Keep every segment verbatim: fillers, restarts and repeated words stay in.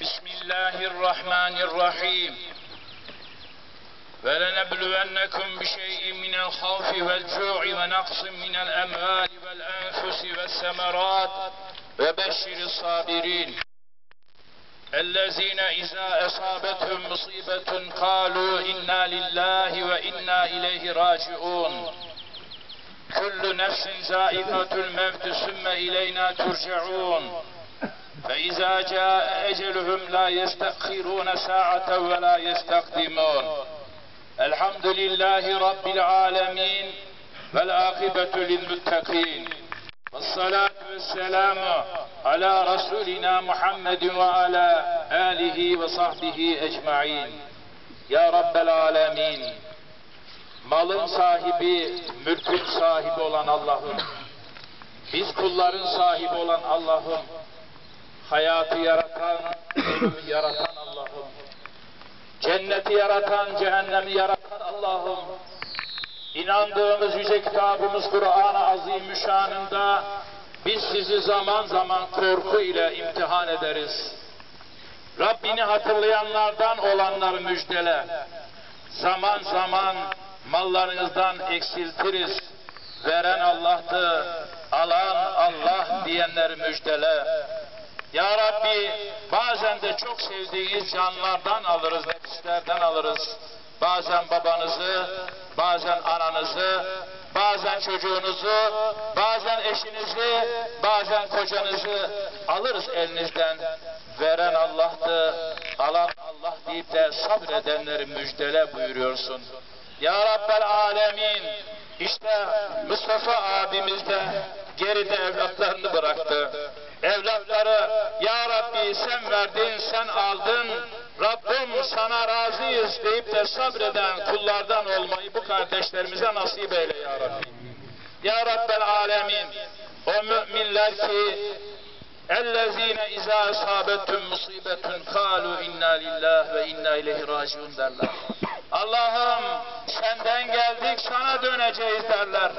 بسم الله الرحمن الرحيم ولنبلونكم بشيء من الخوف والجوع ونقص من الأموال والأنفس والثمرات وبشر الصابرين الذين إذا أصابتهم مصيبة قالوا إنا لله وإنا إليه راجعون كل نفس ذائقة الموت ثم إلينا ترجعون فإذا جاء أجلهم لا يستأخرون ساعة ولا يستقدمون الحمد لله رب العالمين والعاقبة للمتقين والصلاة والسلام على رسولنا محمد وعلى آله وصحبه أجمعين يا رب العالمين. Malın sahibi, mülkün sahibi olan Allah'ım, biz kulların sahibi olan Allah'ım, hayatı yaratan, ölümü yaratan Allah'ım, cenneti yaratan, cehennemi yaratan Allah'ım, inandığımız yüce kitabımız Kur'an-ı Azimüşşan'ında biz sizi zaman zaman korku ile imtihan ederiz. Rabbini hatırlayanlardan olanları müjdele. Zaman zaman mallarınızdan eksiltiriz. Veren Allah'tı, alan Allah diyenleri müjdele. Ya Rabbi, bazen de çok sevdiğiniz canlardan alırız, nefislerden alırız. Bazen babanızı, bazen ananızı, bazen çocuğunuzu, bazen eşinizi, bazen kocanızı alırız elinizden. Veren Allah'tı, alan Allah deyip de sabredenleri müjdele buyuruyorsun. Ya Rabbel Alemin, işte Mustafa abimiz de geride evlatlarını bıraktı. Evlatları, Ya Rabbi sen verdin, sen aldın, Rabbim sana razıyız deyip de sabreden kullardan olmayı bu kardeşlerimize nasip eyle Ya Rabbi. Ya Rabbel Alemin, o müminler ki, اَلَّذ۪ينَ اِذَا اَصَابَتْهُمْ مُصِيبَةٌ قَالُوا اِنَّا لِلّٰهِ وَاِنَّا اِلَيْهِ رَاجِعُونَ derler. Allah'ım senden geldik, sana döneceğiz derler.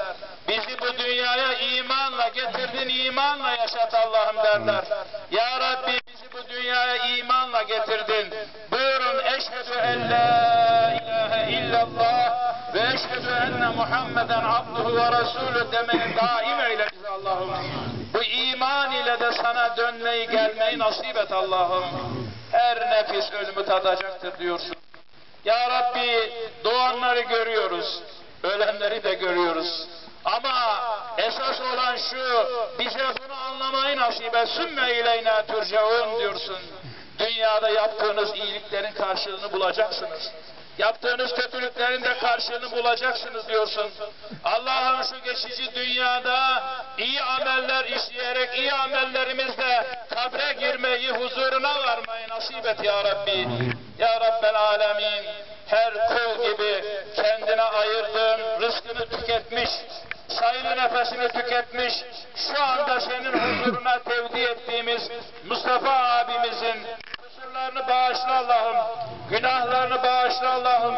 Bizi bu dünyaya imanla getirdin, imanla yaşat Allah'ım derler. Ya Rabbi bizi bu dünyaya imanla getirdin. Buyurun, eşhedü en la ilahe illallah ve eşhedü enne Muhammeden abduhu ve resulü demeye daim eyle bizi Allah'ım. Bu iman ile de sana dönmeyi, gelmeyi nasip et Allah'ım. Her nefis ölümü tadacaktır diyorsun. Ya Rabbi doğanları görüyoruz, ölenleri de görüyoruz. Ama esas olan şu, bize bunu anlamayı nasip et. Sümme ileyna turcaun diyorsun. Dünyada yaptığınız iyiliklerin karşılığını bulacaksınız. Yaptığınız kötülüklerin de karşılığını bulacaksınız diyorsun. Allah'ım şu geçici dünyada iyi ameller işleyerek iyi amellerimizle kabre girmeyi, huzuruna varmayı nasip et Ya Rabbi. Ya Rabbel Alemin, her kul gibi kendine ayırdığın rızkını tüketmiş, sayılı nefesini tüketmiş, şu anda senin huzuruna tevdi ettiğimiz Mustafa abimizin kusurlarını bağışla Allah'ım, günahlarını bağışla Allah'ım,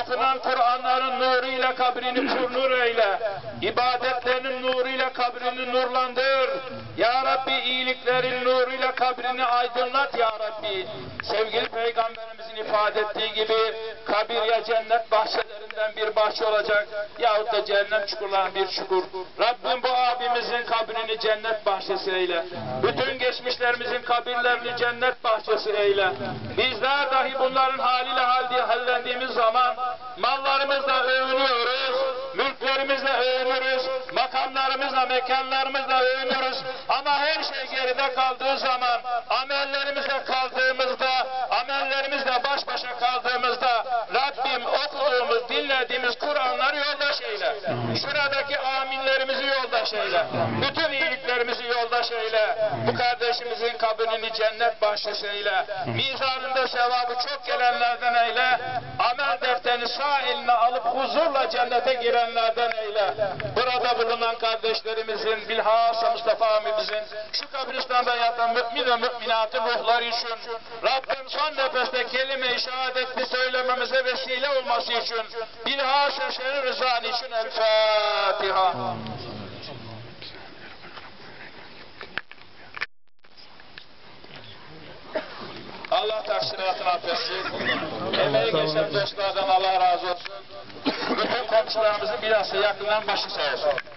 okunan Kur'anların nuruyla kabrini nur eyle, ibadetlerinin nuruyla kabrini nurlandır, Ya Rabbi iyiliklerin nuruyla kabrini aydınlat Ya Rabbi. Sevgili Peygamberimizin ifade ettiği gibi kabir ya cennet bahçelerinden bir bahçe olacak yahut da cehennem çukurlarından bir çukur. Rabbim bu abimizin kabrini cennet bahçesi eyle. Bütün geçmişlerimizin kabirlerini cennet bahçesi eyle. Bizler dahi bunların haliyle halde hallendiğimiz zaman mallarımızla övünüyoruz, mülklerimizle övünürüz, makamlarımızla, mekanlarımızla övünürüz. Ama her şey geride kaldığı zaman, amellerimizle kaldığımızda, amellerimizle baş başa kaldığımızda Rabbim okuduğumuz, dinlediğimiz Kur'an'ları yoldaş eyle. Şuradaki aminlerimizi yoldaş eyle. Bütün iyiliklerimizi yoldaş eyle. Bu kardeşimizin kabrini cennet bahçesi eyle. Mizanında sevabı çok gelenlerden eyle. Amel defterini sağ eline alıp huzurla cennete girenlerden eyle. Burada bulunan kardeşlerimizin, bilhassa Mustafa abimizin, şu kabristanda yatan mümin ve müminatın ruhları için Rabbim son nefeste kelime-i şehadetli söylememize vesile olması için bilhassa senin rızan için El Fatiha. cəmiyyətin affetsin. Emeği geçen dostlardan Allah razı olsun. Bütün komşularımızın bilhassa yakından başı sağ olsun.